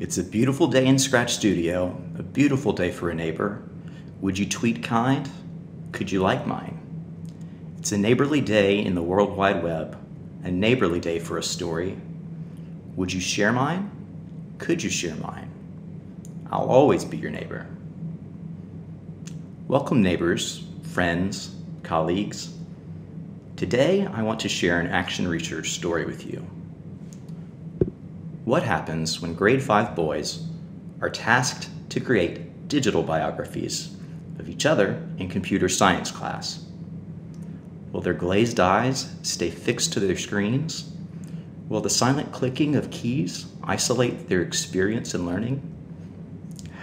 It's a beautiful day in Scratch Studio, a beautiful day for a neighbor. Would you tweet kind? Could you like mine? It's a neighborly day in the World Wide Web, a neighborly day for a story. Would you share mine? Could you share mine? I'll always be your neighbor. Welcome neighbors, friends, colleagues. Today, I want to share an Action Research story with you. What happens when grade 5 boys are tasked to create digital biographies of each other in computer science class? Will their glazed eyes stay fixed to their screens? Will the silent clicking of keys isolate their experience in learning?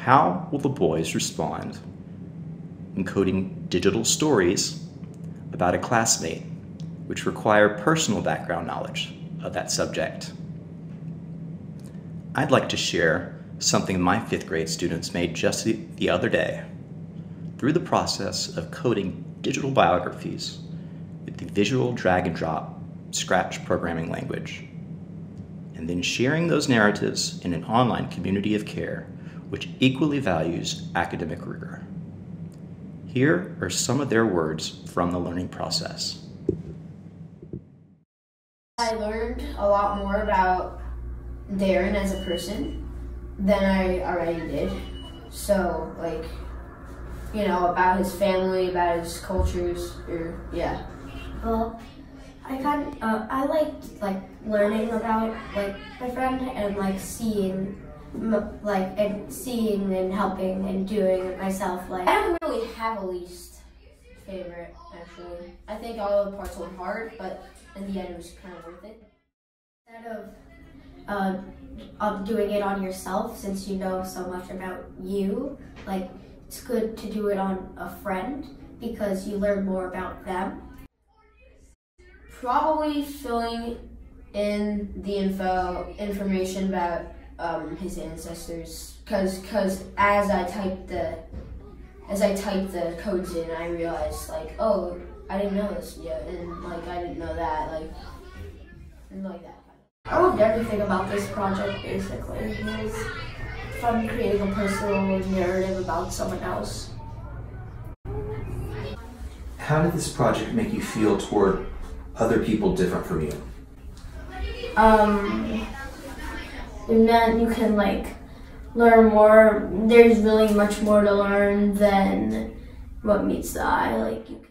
How will the boys respond when coding digital stories about a classmate, which require personal background knowledge of that subject? I'd like to share something my 5th grade students made just the other day through the process of coding digital biographies with the visual drag and drop Scratch programming language, and then sharing those narratives in an online community of care which equally values academic rigor. Here are some of their words from the learning process. I learned a lot more about Darren as a person than I already did. So, like, you know, about his family, about his cultures, or yeah. Well, I liked learning about my friend and seeing and helping and doing it myself. I don't really have a least favorite, actually. I think all the parts were hard, but in the end, it was kind of worth it. Instead of doing it on yourself, since you know so much about you, it's good to do it on a friend because you learn more about them. Probably filling in the information about his ancestors, cause as I typed the codes in, I realized oh, I didn't know this yet, and I didn't know that, and that. I loved everything about this project, basically. It was fun creating a personal narrative about someone else. How did this project make you feel toward other people different from you? And then you can learn more. There's really much more to learn than what meets the eye.